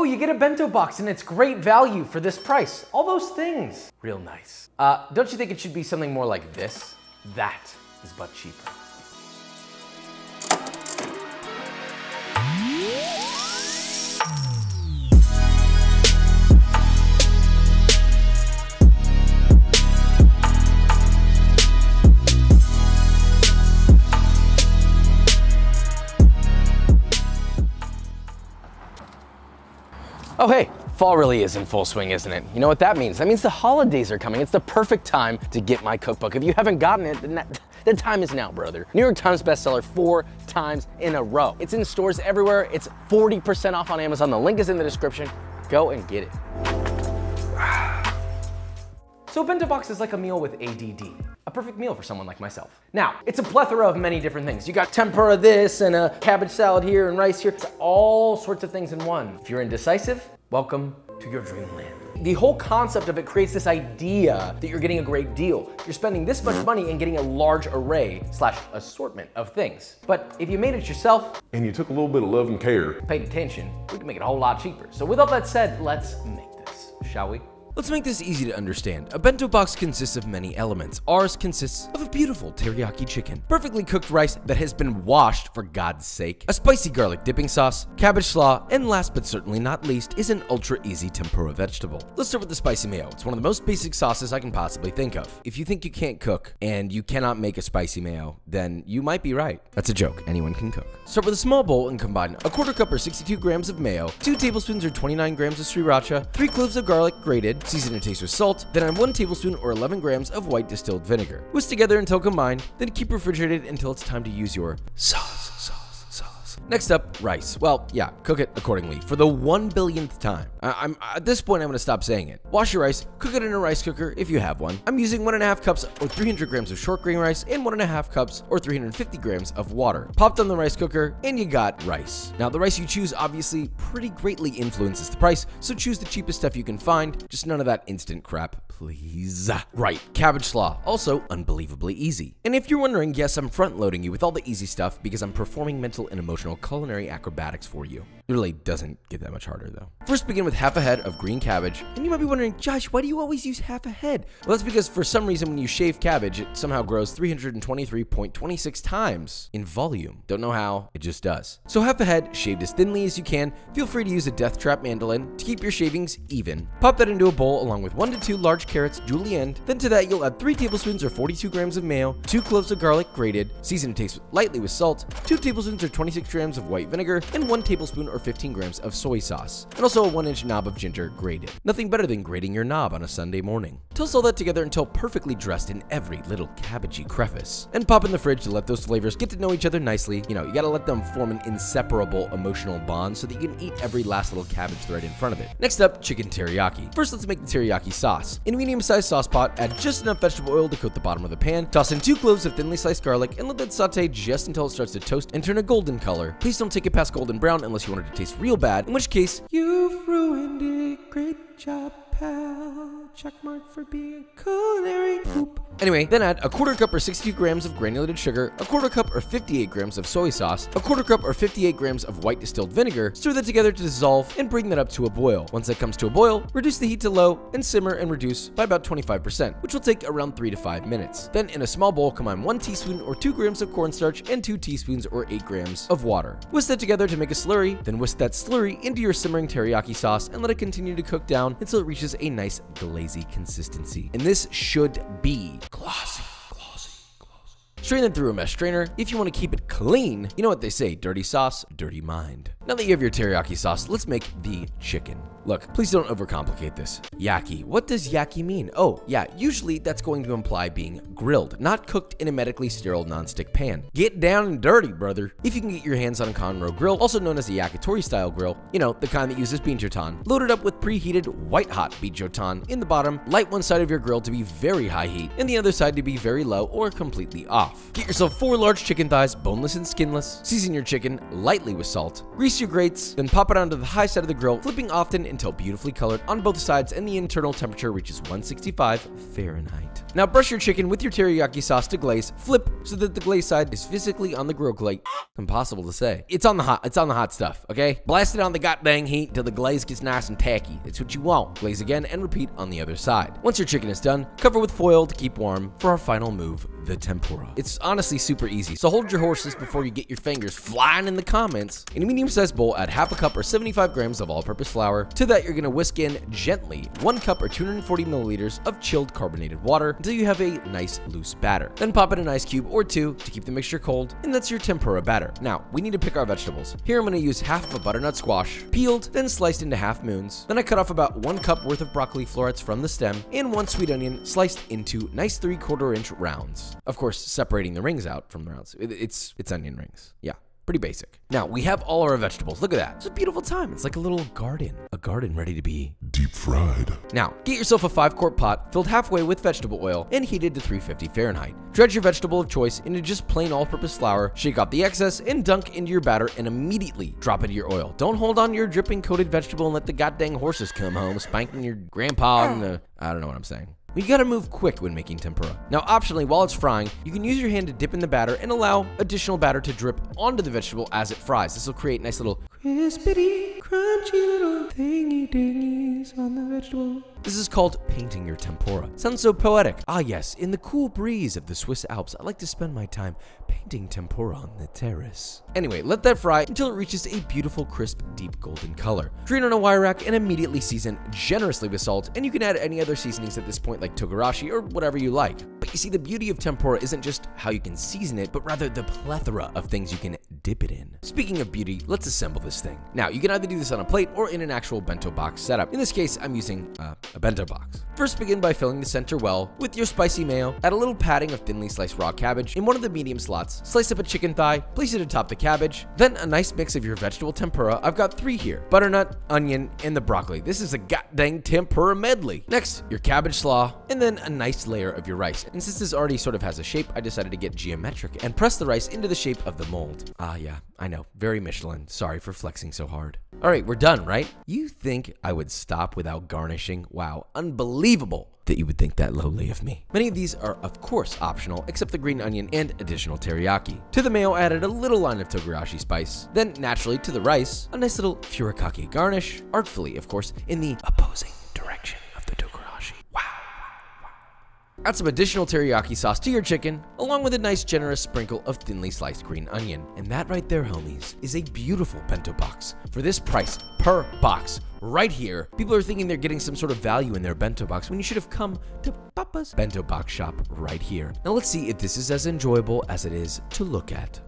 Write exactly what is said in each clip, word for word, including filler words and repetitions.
Oh, you get a bento box and it's great value for this price. All those things. Real nice. Uh, don't you think it should be something more like this? That is but cheaper. Oh hey, fall really is in full swing, isn't it? You know what that means? That means the holidays are coming. It's the perfect time to get my cookbook. If you haven't gotten it, then that, the time is now, brother. New York Times bestseller four times in a row. It's in stores everywhere. It's forty percent off on Amazon. The link is in the description. Go and get it. So a bento box is like a meal with A D D. A perfect meal for someone like myself. Now, it's a plethora of many different things. You got tempura this and a cabbage salad here and rice here. It's all sorts of things in one. If you're indecisive, welcome to your dreamland. The whole concept of it creates this idea that you're getting a great deal. You're spending this much money and getting a large array slash assortment of things. But if you made it yourself, and you took a little bit of love and care, paid attention, we can make it a whole lot cheaper. So with all that said, let's make this, shall we? Let's make this easy to understand. A bento box consists of many elements. Ours consists of a beautiful teriyaki chicken, perfectly cooked rice that has been washed for God's sake, a spicy garlic dipping sauce, cabbage slaw, and last but certainly not least is an ultra easy tempura vegetable. Let's start with the spicy mayo. It's one of the most basic sauces I can possibly think of. If you think you can't cook and you cannot make a spicy mayo, then you might be right. That's a joke, anyone can cook. Start with a small bowl and combine a quarter cup or sixty-two grams of mayo, two tablespoons or twenty-nine grams of sriracha, three cloves of garlic grated, season to taste with salt, then add one tablespoon or eleven grams of white distilled vinegar. Whisk together until combined, then keep refrigerated until it's time to use your sauce. Next up, rice. Well, yeah, cook it accordingly for the one billionth time. I I'm at this point, I'm gonna stop saying it. Wash your rice, cook it in a rice cooker if you have one. I'm using one and a half cups or three hundred grams of short grain rice and one and a half cups or three hundred fifty grams of water. Popped on the rice cooker and you got rice. Now the rice you choose obviously pretty greatly influences the price, so choose the cheapest stuff you can find. Just none of that instant crap, please. Right, cabbage slaw, also unbelievably easy. And if you're wondering, yes, I'm front loading you with all the easy stuff because I'm performing mental and emotional culinary acrobatics for you. It really doesn't get that much harder though. First begin with half a head of green cabbage. And you might be wondering, Josh, why do you always use half a head? Well, that's because for some reason when you shave cabbage, it somehow grows three hundred twenty-three point two six times in volume. Don't know how, it just does. So half a head, shaved as thinly as you can. Feel free to use a death trap mandolin to keep your shavings even. Pop that into a bowl along with one to two large carrots, julienne. Then to that, you'll add three tablespoons or forty-two grams of mayo, two cloves of garlic grated, season to taste lightly with salt, two tablespoons or twenty-six grams of white vinegar, and one tablespoon or fifteen grams of soy sauce, and also a one inch knob of ginger grated. Nothing better than grating your knob on a Sunday morning. Toss all that together until perfectly dressed in every little cabbagey crevice, and pop in the fridge to let those flavors get to know each other nicely. You know, you gotta let them form an inseparable emotional bond so that you can eat every last little cabbage thread in front of it. Next up, chicken teriyaki. First, let's make the teriyaki sauce. In a medium-sized sauce pot, add just enough vegetable oil to coat the bottom of the pan, toss in two cloves of thinly sliced garlic, and let that saute just until it starts to toast and turn a golden color. Please don't take it past golden brown unless you want it to taste real bad, in which case, you've ruined it, great job, pal. Checkmark for being a culinary poop. Anyway, then add a quarter cup or sixty-two grams of granulated sugar, a quarter cup or fifty-eight grams of soy sauce, a quarter cup or fifty-eight grams of white distilled vinegar, stir that together to dissolve, and bring that up to a boil. Once that comes to a boil, reduce the heat to low, and simmer and reduce by about twenty-five percent, which will take around three to five minutes. Then in a small bowl, combine one teaspoon or two grams of cornstarch and two teaspoons or eight grams of water. Whisk that together to make a slurry, then whisk that slurry into your simmering teriyaki sauce and let it continue to cook down until it reaches a nice glazy consistency. And this should be glossy. Strain them through a mesh strainer. If you want to keep it clean, you know what they say, dirty sauce, dirty mind. Now that you have your teriyaki sauce, let's make the chicken. Look, please don't overcomplicate this. Yaki, what does yaki mean? Oh yeah, usually that's going to imply being grilled, not cooked in a medically sterile nonstick pan. Get down and dirty, brother. If you can get your hands on a konro grill, also known as a yakitori style grill, you know, the kind that uses binchotan, loaded up with preheated white hot binchotan in the bottom, light one side of your grill to be very high heat and the other side to be very low or completely off. Get yourself four large chicken thighs, boneless and skinless. Season your chicken lightly with salt. Grease your grates, then pop it onto the high side of the grill, flipping often and until beautifully colored on both sides and the internal temperature reaches one sixty-five Fahrenheit. Now brush your chicken with your teriyaki sauce to glaze, flip so that the glaze side is physically on the grill plate. Impossible to say. It's on the hot, it's on the hot stuff, okay? Blast it on the goddamn heat till the glaze gets nice and tacky. That's what you want. Glaze again and repeat on the other side. Once your chicken is done, cover with foil to keep warm for our final move, the tempura. It's honestly super easy, so hold your horses before you get your fingers flying in the comments. In a medium-sized bowl, add half a cup or seventy-five grams of all-purpose flour. To that, you're gonna whisk in gently one cup or two hundred forty milliliters of chilled carbonated water until you have a nice loose batter. Then pop in an ice cube or two to keep the mixture cold, and that's your tempura batter. Now, we need to pick our vegetables. Here, I'm gonna use half of a butternut squash, peeled, then sliced into half moons. Then I cut off about one cup worth of broccoli florets from the stem, and one sweet onion sliced into nice three-quarter inch rounds. Of course, separating the rings out from the rounds. It's, it's onion rings, yeah. Pretty basic. Now, we have all our vegetables. Look at that. It's a beautiful time. It's like a little garden. A garden ready to be deep fried. Now, get yourself a five-quart pot filled halfway with vegetable oil and heated to three hundred fifty Fahrenheit. Dredge your vegetable of choice into just plain all-purpose flour, shake off the excess, and dunk into your batter and immediately drop into your oil. Don't hold on to your dripping coated vegetable and let the goddamn horses come home spanking your grandpa and the... I don't know what I'm saying. You gotta move quick when making tempura. Now, optionally, while it's frying, you can use your hand to dip in the batter and allow additional batter to drip onto the vegetable as it fries. This will create nice little crispity, crunchy little thingy dingies on the vegetable. This is called painting your tempura. Sounds so poetic. Ah yes, in the cool breeze of the Swiss Alps, I like to spend my time painting tempura on the terrace. Anyway, let that fry until it reaches a beautiful, crisp, deep golden color. Drain on a wire rack and immediately season generously with salt, and you can add any other seasonings at this point like togarashi or whatever you like. But you see, the beauty of tempura isn't just how you can season it, but rather the plethora of things you can dip it in. Speaking of beauty, let's assemble this thing. Now, you can either do this on a plate or in an actual bento box setup. In this case, I'm using, uh, a bento box. First, begin by filling the center well with your spicy mayo. Add a little patting of thinly sliced raw cabbage in one of the medium slots. Slice up a chicken thigh, place it atop the cabbage. Then a nice mix of your vegetable tempura. I've got three here: butternut, onion, and the broccoli. This is a goddamn tempura medley. Next, your cabbage slaw, and then a nice layer of your rice. And since this already sort of has a shape, I decided to get geometric and press the rice into the shape of the mold. Ah, yeah, I know, very Michelin. Sorry for flexing so hard. All right, we're done, right? You think I would stop without garnishing? Wow, unbelievable that you would think that lowly of me. Many of these are, of course, optional, except the green onion and additional teriyaki. To the mayo, added a little line of togarashi spice. Then, naturally, to the rice, a nice little furikake garnish, artfully, of course, in the opposing direction of the togarashi. Wow. Add some additional teriyaki sauce to your chicken, along with a nice generous sprinkle of thinly sliced green onion. And that right there, homies, is a beautiful bento box. For this price per box, right here, people are thinking they're getting some sort of value in their bento box when you should have come to Papa's Bento Box Shop right here. Now let's see if this is as enjoyable as it is to look at.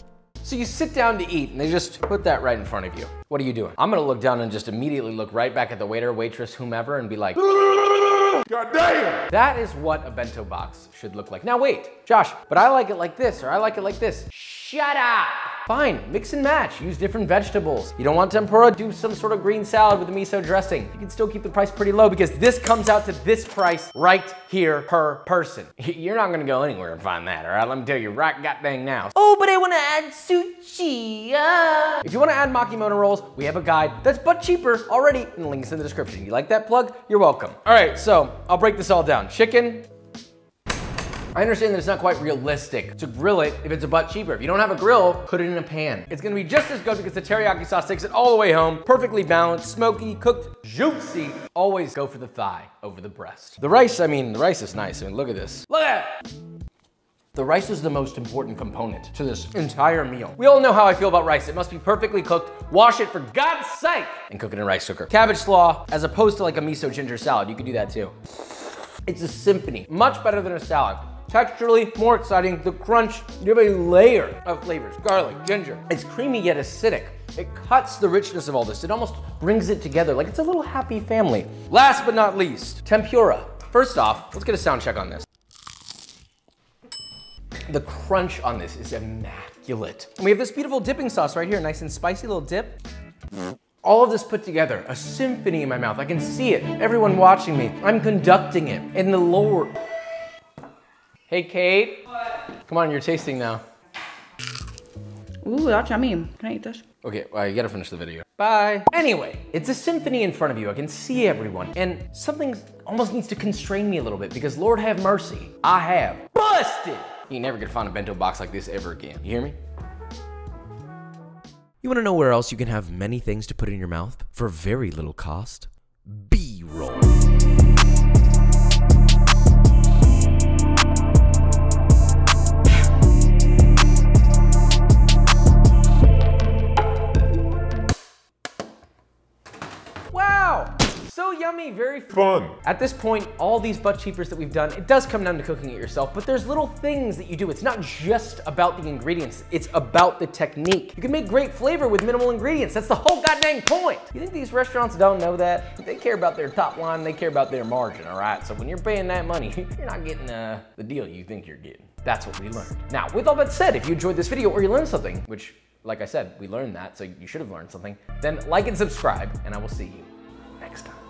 So you sit down to eat and they just put that right in front of you. What are you doing? I'm gonna look down and just immediately look right back at the waiter, waitress, whomever, and be like, God damn! That is what a bento box should look like. Now wait, Josh, but I like it like this, or I like it like this. Shut up! Fine, mix and match, use different vegetables. You don't want tempura, do some sort of green salad with a miso dressing. You can still keep the price pretty low because this comes out to this price right here per person. You're not gonna go anywhere and find that, all right? Let me tell you right goddamn now. Oh, but I wanna add sushi. Uh. If you wanna add makimono rolls, we have a guide that's but cheaper already, and the link's in the description. You like that plug? You're welcome. All right, so I'll break this all down. Chicken. I understand that it's not quite realistic to grill it if it's a butt cheaper. If you don't have a grill, put it in a pan. It's gonna be just as good because the teriyaki sauce takes it all the way home. Perfectly balanced, smoky, cooked, juicy. Always go for the thigh over the breast. The rice, I mean, the rice is nice. I mean, look at this. Look at it! The rice is the most important component to this entire meal. We all know how I feel about rice. It must be perfectly cooked. Wash it for God's sake! And cook it in a rice cooker. Cabbage slaw, as opposed to like a miso ginger salad. You could do that too. It's a symphony. Much better than a salad. Texturally, more exciting, the crunch, you have a layer of flavors, garlic, ginger. It's creamy yet acidic. It cuts the richness of all this. It almost brings it together like it's a little happy family. Last but not least, tempura. First off, let's get a sound check on this. The crunch on this is immaculate. And we have this beautiful dipping sauce right here, nice and spicy little dip. All of this put together, a symphony in my mouth. I can see it, everyone watching me. I'm conducting it in the lower. Hey, Kate. What? Come on, you're tasting now. Ooh, that's yummy. Can I eat this? Okay, well, you gotta finish the video. Bye. Anyway, it's a symphony in front of you. I can see everyone. And something almost needs to constrain me a little bit because Lord have mercy, I have busted. You're never gonna find a bento box like this ever again. You hear me? You wanna know where else you can have many things to put in your mouth for very little cost? B-roll. Yummy, very fun. At this point, all these butt cheapers that we've done, it does come down to cooking it yourself, but there's little things that you do. It's not just about the ingredients, it's about the technique. You can make great flavor with minimal ingredients. That's the whole goddamn point. You think these restaurants don't know that? They care about their top line, they care about their margin, all right? So when you're paying that money, you're not getting uh, the deal you think you're getting. That's what we learned. Now, with all that said, if you enjoyed this video or you learned something, which, like I said, we learned that, so you should have learned something, then like and subscribe, and I will see you next time.